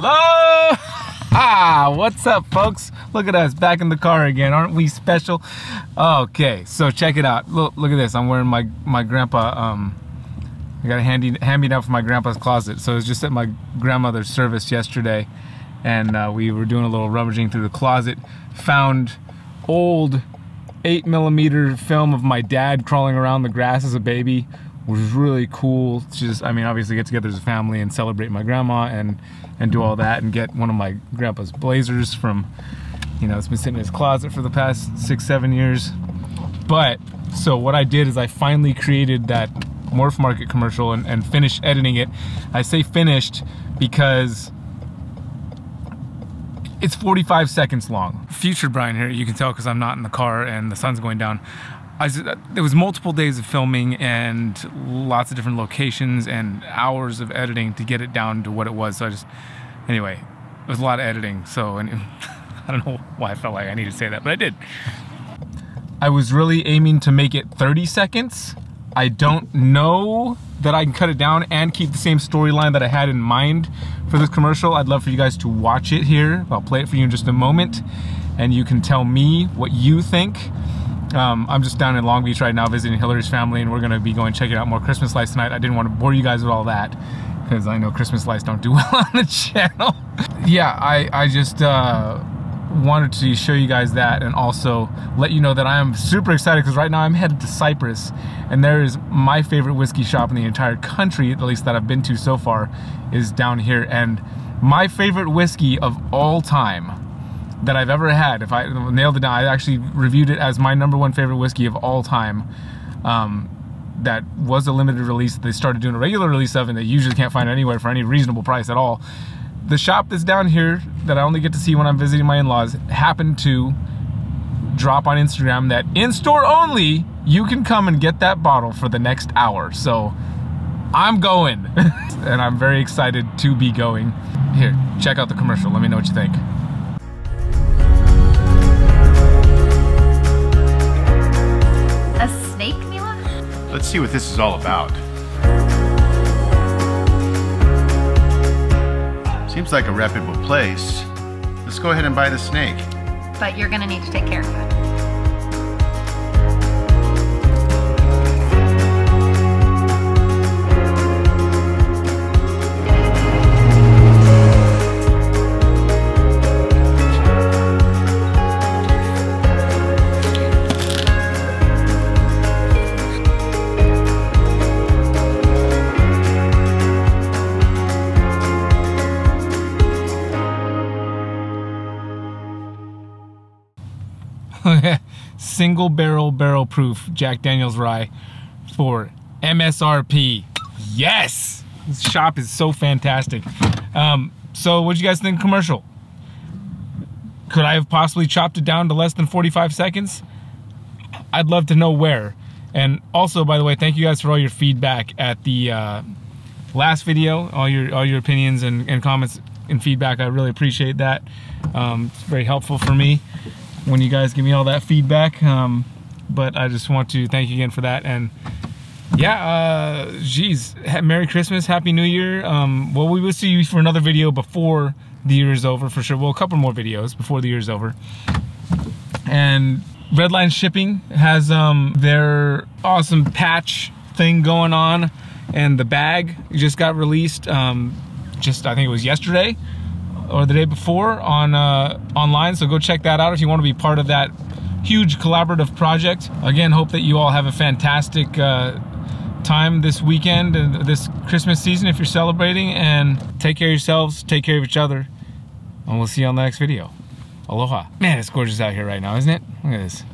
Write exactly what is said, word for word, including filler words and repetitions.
Hello! Ah, what's up, folks? Look at us back in the car again. Aren't we special? Okay, so check it out. Look, look at this. I'm wearing my my grandpa. Um, I got a handy hand me down from my grandpa's closet. So it was just at my grandmother's service yesterday, and uh, we were doing a little rummaging through the closet. Found old eight millimeter film of my dad crawling around the grass as a baby. Which is really cool. It's just, I mean, obviously get together as a family and celebrate my grandma and and do all that and get one of my grandpa's blazers from, you know, it's been sitting in his closet for the past six, seven years. But, so what I did is I finally created that Morph Market commercial and, and finished editing it. I say finished because it's forty-five seconds long. Future Brian here, you can tell because I'm not in the car and the sun's going down. I, there was multiple days of filming and lots of different locations and hours of editing to get it down to what it was. So I just, anyway, it was a lot of editing. So and it, I don't know why I felt like I needed to say that, but I did. I was really aiming to make it thirty seconds. I don't know that I can cut it down and keep the same storyline that I had in mind for this commercial. I'd love for you guys to watch it here. I'll play it for you in just a moment and you can tell me what you think. Um, I'm just down in Long Beach right now visiting Hillary's family, and we're going to be going checking out more Christmas lights tonight. I didn't want to bore you guys with all that because I know Christmas lights don't do well on the channel. Yeah, I, I just uh, wanted to show you guys that and also let you know that I am super excited because right now I'm headed to Cyprus, and there is my favorite whiskey shop in the entire country, at least that I've been to so far, is down here. And my favorite whiskey of all time that I've ever had, if I nailed it down, I actually reviewed it as my number one favorite whiskey of all time. Um, that was a limited release that they started doing a regular release of, and they usually can't find it anywhere for any reasonable price at all. The shop that's down here that I only get to see when I'm visiting my in-laws happened to drop on Instagram that in store only, you can come and get that bottle for the next hour. So I'm going and I'm very excited to be going. Here, check out the commercial. Let me know what you think. Let's see what this is all about. Seems like a reputable place. Let's go ahead and buy the snake. But you're gonna need to take care of Single barrel, barrel proof Jack Daniel's rye for M S R P. Yes! This shop is so fantastic. Um, so what'd you guys think of the commercial? Could I have possibly chopped it down to less than forty-five seconds? I'd love to know where. And also, by the way, thank you guys for all your feedback at the uh, last video, all your all your opinions and, and comments and feedback. I really appreciate that. Um, it's very helpful for me when you guys give me all that feedback, um, but I just want to thank you again for that. And yeah, uh, geez, Merry Christmas, Happy New Year. Um, well, we will see you for another video before the year is over for sure. Well, a couple more videos before the year is over. And Redline Shipping has um, their awesome patch thing going on, and the bag just got released. Um, just I think it was yesterday or the day before on uh, online, so go check that out if you want to be part of that huge collaborative project. Again, hope that you all have a fantastic uh, time this weekend and this Christmas season if you're celebrating, and take care of yourselves, take care of each other, and we'll see you on the next video. Aloha. Man, it's gorgeous out here right now, isn't it? Look at this.